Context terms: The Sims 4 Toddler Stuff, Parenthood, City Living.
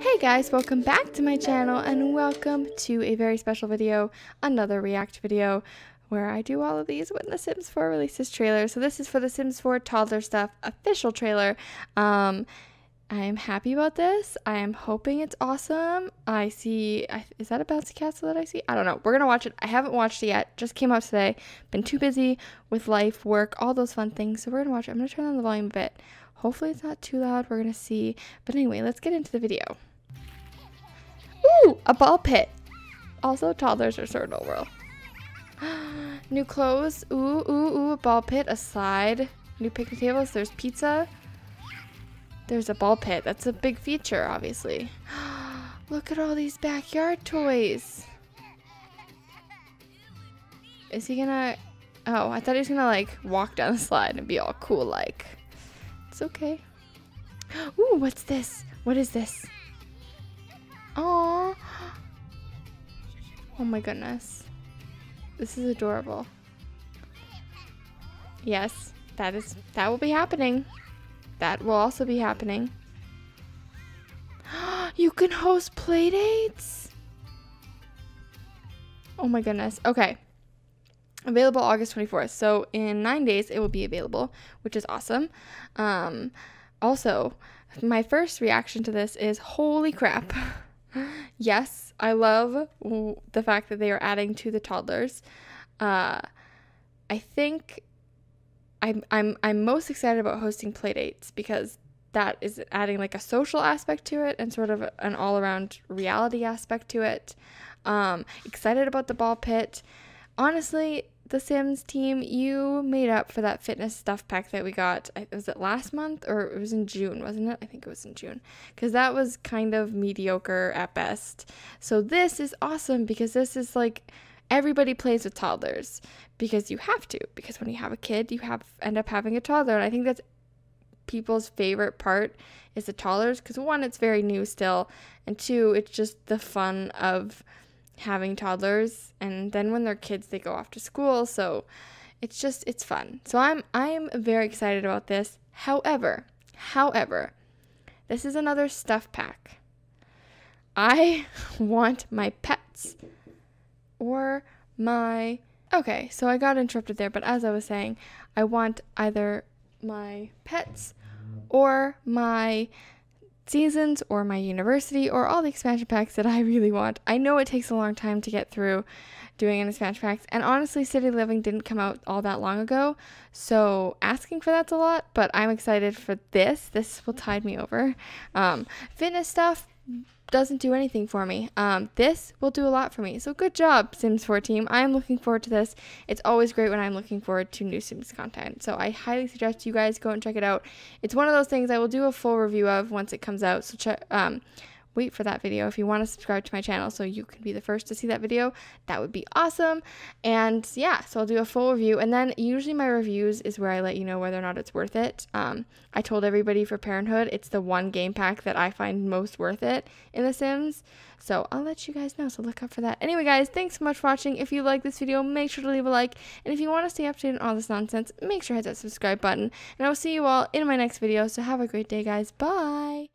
Hey guys, welcome back to my channel and welcome to a very special video, another react video where I do all of these when the Sims 4 releases trailers. So this is for the Sims 4 Toddler Stuff official trailer. I am happy about this. I am hoping it's awesome. Is that a bouncy castle that I see? I don't know. We're going to watch it. I haven't watched it yet. Just came out today. Been too busy with life, work, all those fun things. So we're going to watch it. I'm going to turn down the volume a bit. Hopefully it's not too loud. We're going to see. But anyway, let's get into the video. Ooh, a ball pit. Also, toddlers are sort of overall. New clothes. Ooh, ooh, ooh, a ball pit, a slide. New picnic tables. There's pizza. There's a ball pit. That's a big feature, obviously. Look at all these backyard toys. Is he gonna... Oh, I thought he was gonna, like, walk down the slide and be all cool-like. It's okay. Ooh, what's this? What is this? Aww. Oh, my goodness. This is adorable. Yes, that will be happening. That will also be happening. You can host play dates. Oh my goodness. Okay. Available August 24th. So in 9 days, it will be available, which is awesome. Also, my first reaction to this is holy crap. Yes, I love the fact that they are adding to the toddlers. I think... I'm most excited about hosting playdates because that is adding like a social aspect to it and sort of an all-around reality aspect to it. Excited about the ball pit. Honestly, the Sims team, you made up for that fitness stuff pack that we got. Was it last month or it was in June, wasn't it? I think it was in June because that was kind of mediocre at best. So this is awesome because this is like... Everybody plays with toddlers because you have to, because when you have a kid, you end up having a toddler. And I think that's people's favorite part is the toddlers because one, it's very new still. And two, it's just the fun of having toddlers. And then when they're kids, they go off to school. So it's fun. So I am very excited about this. However, this is another stuff pack. I want my pets. Okay, so I got interrupted there, but as I was saying, I want either my pets or my seasons or my university or all the expansion packs that I really want. I know it takes a long time to get through doing an expansion packs, and honestly, City Living didn't come out all that long ago, so asking for that's a lot, but I'm excited for this. This will tide me over. Fitness stuff doesn't do anything for me. This will do a lot for me. So good job, Sims 4 team. I am looking forward to this. It's always great when I'm looking forward to new Sims content. So I highly suggest you guys go and check it out. It's one of those things I will do a full review of once it comes out. So wait for that video. If you want to subscribe to my channel so you can be the first to see that video, that would be awesome. And yeah, so I'll do a full review. And then usually my reviews is where I let you know whether or not it's worth it. I told everybody for Parenthood, it's the one game pack that I find most worth it in The Sims. So I'll let you guys know. So look out for that. Anyway, guys, thanks so much for watching. If you like this video, make sure to leave a like. And if you want to stay updated on all this nonsense, make sure to hit that subscribe button. And I will see you all in my next video. So have a great day, guys. Bye.